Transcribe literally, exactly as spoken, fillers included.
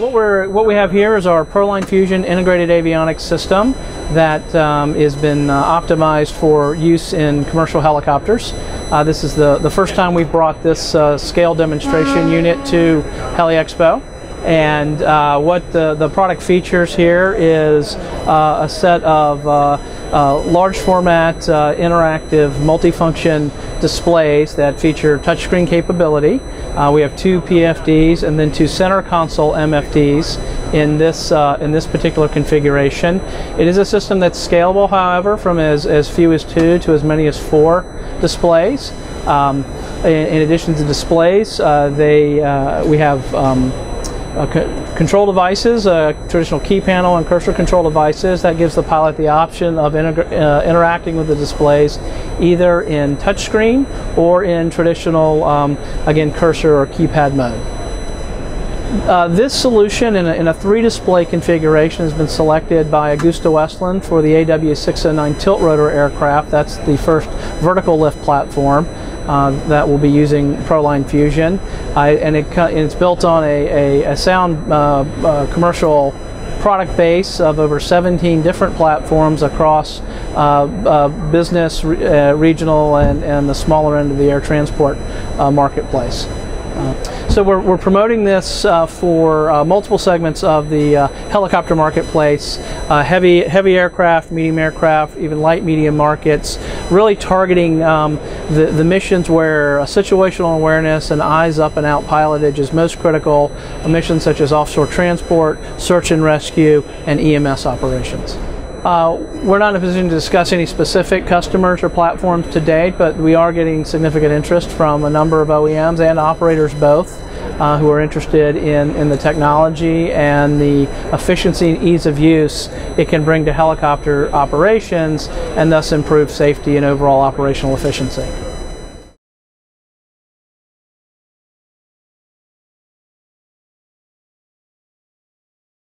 what we're what we have here is our Pro Line Fusion Integrated Avionics System that um, has been uh, optimized for use in commercial helicopters. Uh, this is the the first time we've brought this uh, scale demonstration unit to Heli-Expo. And uh, what the, the product features here is uh, a set of uh, uh, large format uh, interactive multifunction displays that feature touchscreen capability. Uh, we have two P F Ds and then two center console M F Ds in this, uh, in this particular configuration. It is a system that's scalable, however, from as, as few as two to as many as four displays. Um, in, in addition to displays, uh, they, uh, we have um, Uh, co control devices, uh, traditional key panel and cursor control devices. That gives the pilot the option of inter uh, interacting with the displays either in touchscreen or in traditional, um, again, cursor or keypad mode. Uh, this solution in a, in a three display configuration has been selected by AgustaWestland for the A W six oh nine tilt rotor aircraft. That's the first vertical lift platform uh, that will be using ProLine Fusion. Uh, and it, it's built on a, a, a sound uh, uh, commercial product base of over seventeen different platforms across uh, uh, business, re uh, regional, and, and the smaller end of the air transport uh, marketplace. Uh, so we're, we're promoting this uh, for uh, multiple segments of the uh, helicopter marketplace, uh, heavy, heavy aircraft, medium aircraft, even light medium markets, really targeting um, the, the missions where uh, situational awareness and eyes up and out pilotage is most critical, missions such as offshore transport, search and rescue, and E M S operations. Uh, we're not in a position to discuss any specific customers or platforms to date, but we are getting significant interest from a number of O E Ms and operators both uh, who are interested in, in the technology and the efficiency and ease of use it can bring to helicopter operations and thus improve safety and overall operational efficiency.